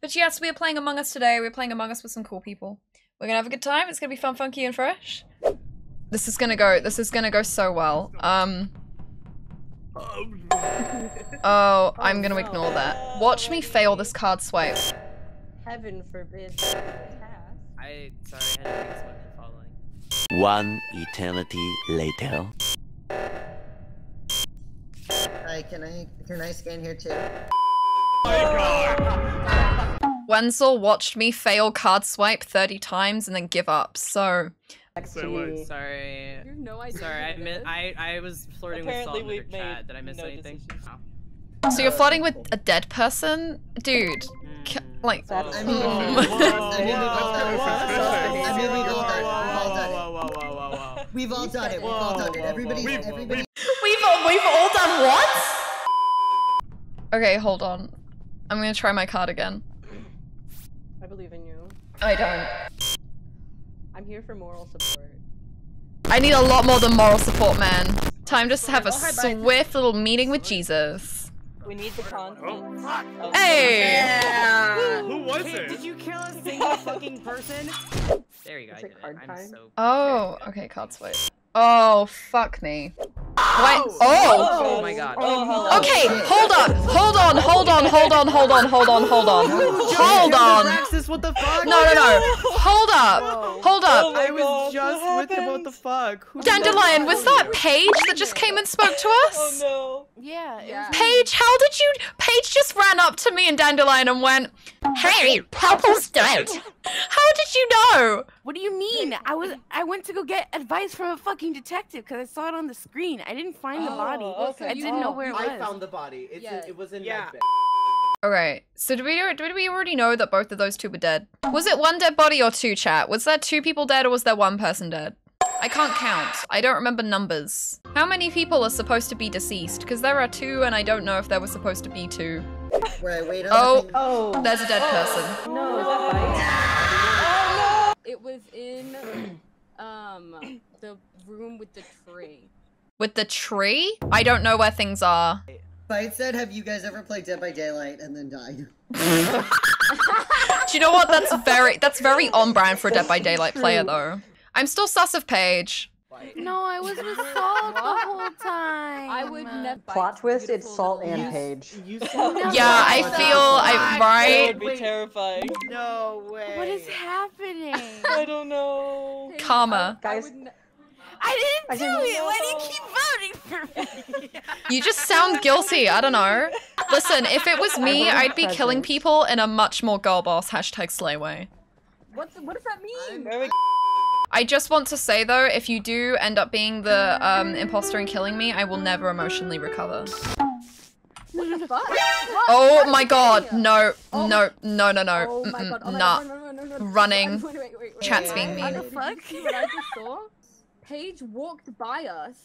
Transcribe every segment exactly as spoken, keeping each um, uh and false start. But yes, we're playing Among Us today. We're playing Among Us with some cool people. We're gonna have a good time. It's gonna be fun, funky, and fresh. This is gonna go- this is gonna go so well. Um... Oh, I'm gonna ignore that. Watch me fail this card swipe. Heaven forbid. I- sorry, I had to explain the following. One eternity later. Hi, can I- can I scan here too? Oh, Wenzel watched me fail card swipe thirty times and then give up, so... Sorry. Sorry. You have no idea. Sorry, I, mi I, I was flirting Apparently with Solid Chat. Did I miss no anything? No. So you're flirting with a dead person? Dude. Mm. Like... That's I mean, we've all done it. We've all done it. Everybody's... We've all done what? Okay, hold on. I'm gonna try my card again. I believe in you. I don't. I'm here for moral support. I need a lot more than moral support, man. Time to have a swift little meeting with Jesus. We need the content. Oh, hey! Yeah. Who was it? Did you kill a single fucking person? There you go. Is it card time? So oh, okay, card swipe. Oh, fuck me. Wait. Oh! Oh, oh my god. Oh, okay, hold on, hold on, hold on, hold on, hold on, hold on, hold on. Hold on. What the fuck? No, no, no. Hold up. Hold up. I was just with him. What the fuck? Dandelion, was that Paige that just came and spoke to us? Oh no. Yeah. Paige, how did you? Paige just ran up to me and Dandelion and went, "Hey, Purple's dead." How did you know? What do you mean? I was I went to go get advice from a fucking detective because I saw it on the screen. I didn't find oh, the body. Okay. I didn't oh, know where it was. I found the body. It's yeah. in, it was in yeah. my bed. Alright, so did we, did we already know that both of those two were dead? Was it one dead body or two, chat? Was there two people dead or was there one person dead? I can't count. I don't remember numbers. How many people are supposed to be deceased? Because there are two and I don't know if there were supposed to be two. Wait, wait, oh, oh, there's a dead oh. person. No, is that right? Oh, no! It was in um the room with the tree. With the tree? I don't know where things are. Fight said, "Have you guys ever played Dead by Daylight and then died?" Do you know what? That's very that's very on brand for a Dead by Daylight player though. I'm still sus of Paige. No, I was with Salt the whole time. I would never. Plot twist: it's Salt and you, Paige. You yeah, I feel I'm right. That would be terrifying. No way. What is happening? I don't know. Karma, I, guys. I I didn't do I didn't it! Know. Why do you keep voting for me? You just sound guilty, I don't know. Listen, if it was me, I'd be present. killing people in a much more girl boss hashtag slayway. What, what does that mean? Very... I just want to say though, if you do end up being the um, imposter and killing me, I will never emotionally recover. What the fuck? What? Oh what my god, no, oh no, no, no, no, oh mm -mm. God. Oh nah. God. No, no, no, no. Running, wait, wait, wait, wait. Chat's yeah. being mean. What the fuck? What I just saw? Paige walked by us,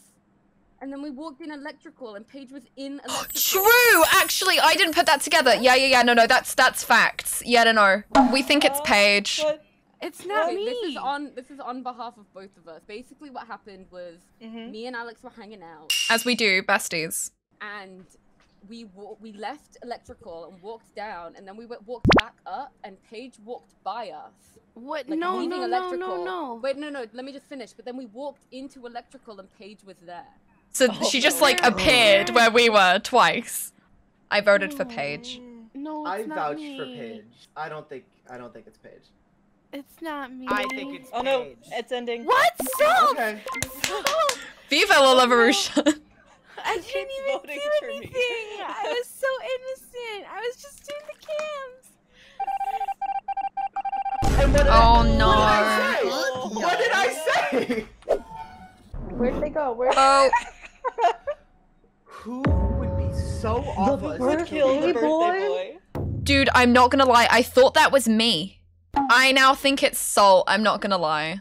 and then we walked in electrical, and Paige was in electrical. True! Actually, I didn't put that together. Yeah, yeah, yeah, no, no, that's that's facts. Yeah, no, no. We think it's Paige. Uh, it's not Wait, me. This is, on, this is on behalf of both of us. Basically, what happened was mm-hmm. me and Alex were hanging out. As we do, besties. And we we left electrical and walked down, and then we went, walked back up, and Paige walked by us. What? Like no, no, electrical. no, no, no. Wait, no, no, let me just finish. But then we walked into electrical and Paige was there. So oh, she just like appeared where we were twice. I voted no. for Paige. No, it's I not vouched me. for Paige. I don't think, I don't think it's Paige. It's not me. I think it's Paige. Oh no, it's ending. What? Stop! Okay. Viva la revolution. I didn't even do anything. I was so innocent. I was just doing the cams. Oh no! What did I say? What did I say? Where'd they go? Where'd oh. they go? Who would be so awful to kill the birthday boy? Dude, I'm not gonna lie. I thought that was me. I now think it's Salt. I'm not gonna lie.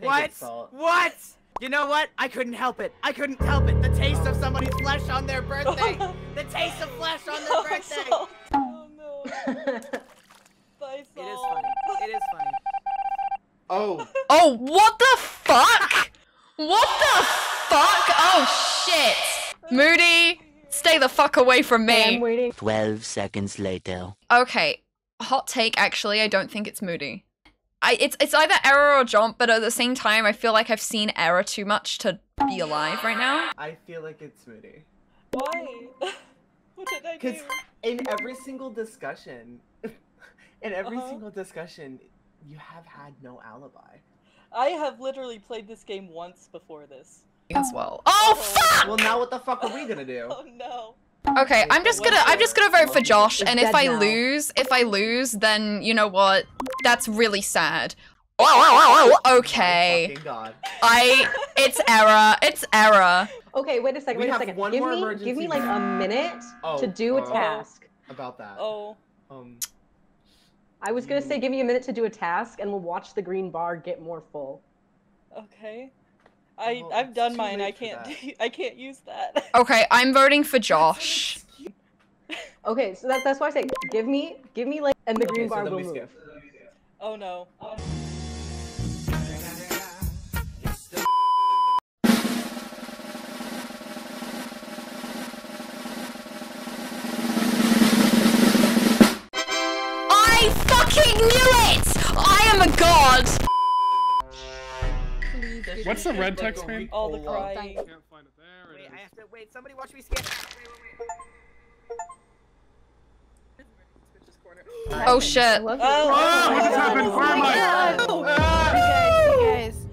What? What? You know what? I couldn't help it. I couldn't help it. The taste of somebody's flesh on their birthday. The taste of flesh on their birthday. Oh, oh no. Bye, Salt. It is funny. It is funny. Oh. Oh, what the fuck? What the fuck? Oh, shit. Moody, stay the fuck away from me. I'm waiting. twelve seconds later. Okay, Hot take, actually, I don't think it's Moody. I, it's, it's either Error or Jomp, but at the same time, I feel like I've seen Error too much to be alive right now. I feel like it's Moody. Why? What did I do? Because in every single discussion, in every uh-huh. single discussion, you have had no alibi. I have literally played this game once before this. As well. Oh, oh fuck! Well, now what the fuck are we gonna do? Oh no. Okay, I'm just gonna I'm just gonna vote for Josh, and if I lose, if I lose, then you know what? That's really sad. Okay. I it's Error. It's Error. Okay, wait a second. Wait a second. Give me give me like a minute to do a task. About that. Oh. Um. I was gonna say give me a minute to do a task, and we'll watch the green bar get more full. Okay. I well, I've done mine. I can't I can't use that. Okay, I'm voting for Josh. Okay, so that, that's why I say give me give me like and the okay, green so bar will move. Oh no. Oh. I fucking knew it. I am a god. What's the red text, man? All the crying. I can't find it. There it wait, is. I have to wait. Somebody watch me scan. Wait, wait, wait. Oh shit! Oh, oh, oh, what just happened? Where am I? Guys, you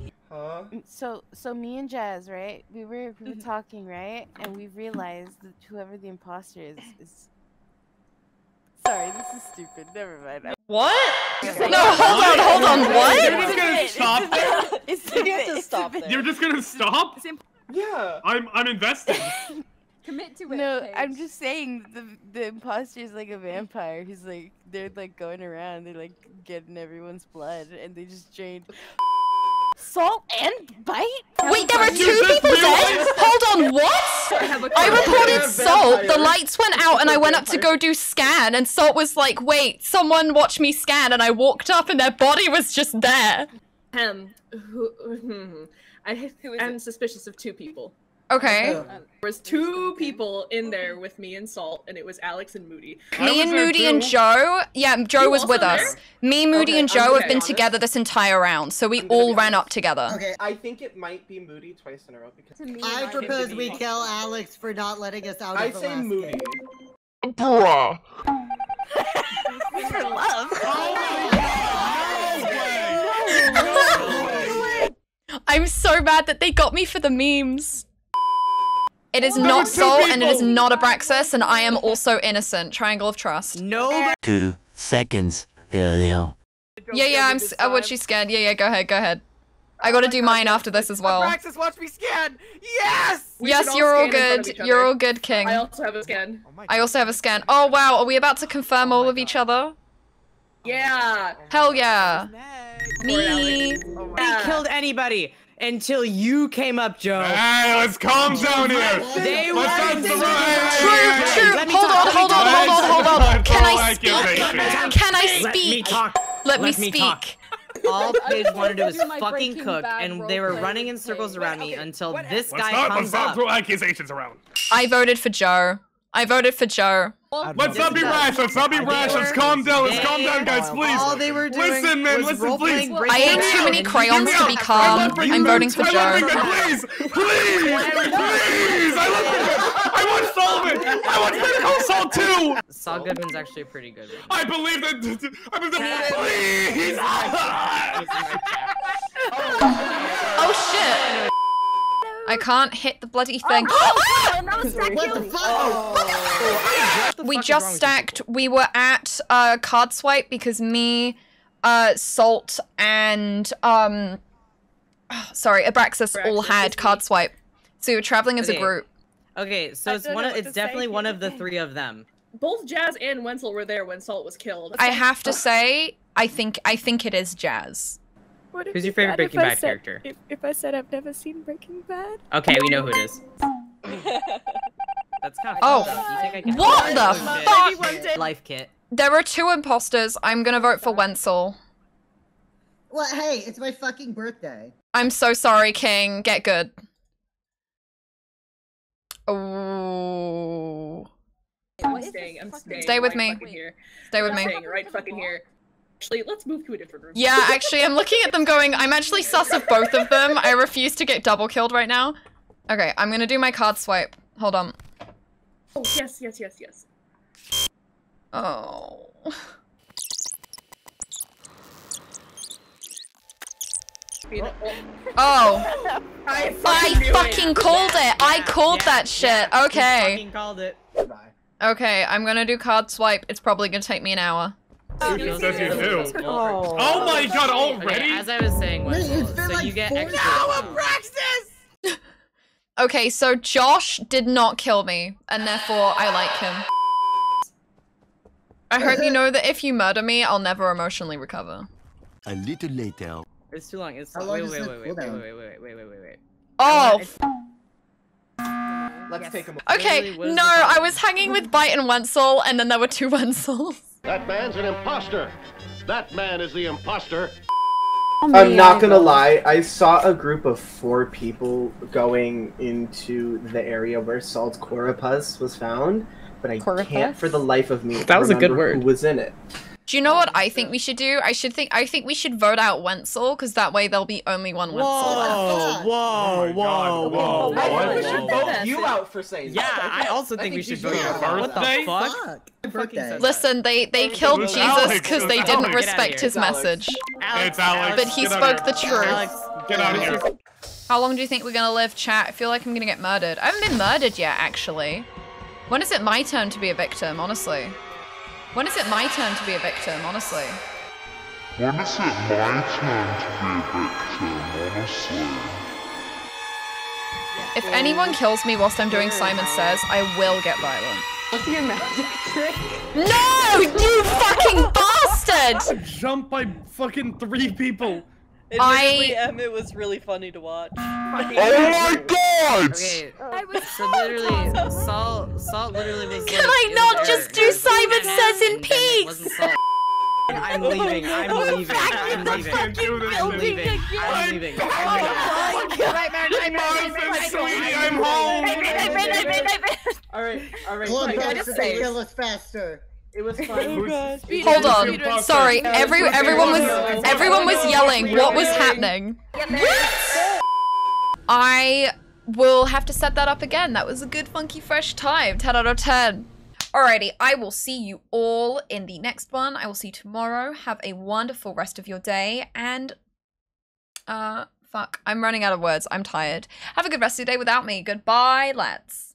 guys. Huh? So, so me and Jazz, right? We were we were talking, right? And we realized that whoever the imposter is is. Sorry, this is stupid. Never mind. I'm... What? No, hold on, hold on. What? You're just gonna stop there? It's you have to stop there. You're just gonna stop? Yeah. I'm I'm invested. Commit to it. No, Paige. I'm just saying the the imposter is like a vampire. He's like they're like going around. They're like getting everyone's blood, and they just drained salt and bite. Wait, there are two people dead. Hold on, what? I reported salt, the lights went out, and I went up to go do scan, and Salt was like, wait, someone watch me scan, and I walked up and their body was just there. Um, who, hmm, I am suspicious of two people. Okay. Um, there was two people in there with me and Salt, and it was Alex and Moody. Me and Moody and Joe, yeah, Joe was with us. Me, Moody, and Joe have been together this entire round, so we all ran up together. Okay, I think it might be Moody twice in a row because I propose we kill Alex for not letting us out of the last game. I say Moody. Bruh. For love. I'm so bad that they got me for the memes. It is not Sol, and it is not Abraxas, and I am also innocent. Triangle of trust. No. Two seconds. Yeah, yeah, I'm. I what she scanned. Yeah, yeah. Go ahead. Go ahead. I got to do mine after this as well. Abraxas, watch me scan. Yes. Yes, you're all good. You're all good, King. I also have a scan. I also have a scan. Oh wow, are we about to confirm all of each other? Yeah. Hell yeah. Me. We killed anybody. Until you came up, Joe. Hey, let's calm down here. They let's were. True, true. Hold on, hold on, hold on, hold on. Can I speak? Can I speak? Let me speak. All Paige wanted to do was fucking cook, and they were running in circles around me until this guy comes up. Let's not throw accusations around. I voted for Joe. I voted for Joe. Let's not be rash. Let's not be rash. Let's calm down. Let's calm down, guys, please. All they were doing listen, man. Listen, please. I ate too many crayons to be calm. I'm voting for Joe. Please, please, please. I love it. I want Solomon. I want Medical Salt too. Saul Goodman's actually a pretty good one. I believe that. I believe that. Please. Oh shit. I can't hit the bloody thing. We just stacked. We were at uh, card swipe because me, uh, Salt, and um, oh, sorry, Abraxas, Abraxas all had card swipe. So we were traveling as okay. a group. Okay, so it's one. Of, it's definitely one of the three of them. Both Jazz and Wenzel were there when Salt was killed. I have to say, I think I think it is Jazz. Who's your favorite Breaking Bad character? If, if I said I've never seen Breaking Bad. Okay, we know who it is. That's kind of oh, I what the fuck? fuck? Life kit. There are two imposters. I'm gonna vote for Wenzel. Well, hey, it's my fucking birthday. I'm so sorry, King. Get good. Oh. I'm staying. I'm staying. Stay with me. Stay with me. Right fucking here. Actually, let's move to a different room. Yeah, actually, I'm looking at them going, I'm actually sus of both of them. I refuse to get double killed right now. Okay, I'm gonna do my card swipe. Hold on. Oh, yes, yes, yes, yes. Oh. Oh. I fucking, I fucking called it. I called yeah, that shit. Yeah, okay. I fucking called it. Okay, I'm gonna do card swipe. It's probably gonna take me an hour. Oh, you do. Oh. Oh my god, already? Okay, as I was saying, was, so like you get extra. No, I'm Praxis! Okay, so Josh did not kill me, and therefore I like him. I hope you know that if you murder me, I'll never emotionally recover. A little later. It's too long. It's too long. Wait, wait, wait, wait, wait, wait, wait, wait, wait, wait, wait. Oh! Let's yes. take a Okay, no, I was hanging with Bite and Wenzel, and then there were two Wenzels. That man's an imposter. That man is the imposter. I'm not gonna lie, I saw a group of four people going into the area where Salt Corapus was found, but I Corapus? can't for the life of me that was a good word. who was in it. Do you know what I think we should do? I should think I think we should vote out Wenzel, because that way there'll be only one Wenzel. Whoa, whoa, whoa, whoa! I think we should vote you out for saying that. Yeah, I also think we should vote you out. What the fuck? Birthday. Listen, they they killed Jesus because they didn't respect his message. It's Alex. But he spoke the truth. Get out of here. How long do you think we're gonna live, chat? I feel like I'm gonna get murdered. I haven't been murdered yet, actually. When is it my turn to be a victim, honestly? When is it my turn to be a victim, honestly? When is it my turn to be a victim, honestly? If anyone kills me whilst I'm doing Simon Says, I will get violent. What's your magic trick? No, you fucking bastard! I jumped by fucking three people. I am. It was really funny to watch. Oh my god! Okay, I was so literally Salt. Salt literally was. Can I not just do Simon Says in peace? I'm leaving. I'm leaving. I'm leaving. I'm leaving. I'm leaving. I'm leaving. I'm home. All right. All right. Hold on. Faster. It was fun. Oh, hold on. Sorry, Every, everyone was everyone was yelling. What was happening? What? I will have to set that up again. That was a good, funky, fresh time. ten out of ten. Alrighty, I will see you all in the next one. I will see you tomorrow. Have a wonderful rest of your day. And, uh, fuck. I'm running out of words. I'm tired. Have a good rest of your day without me. Goodbye, lads.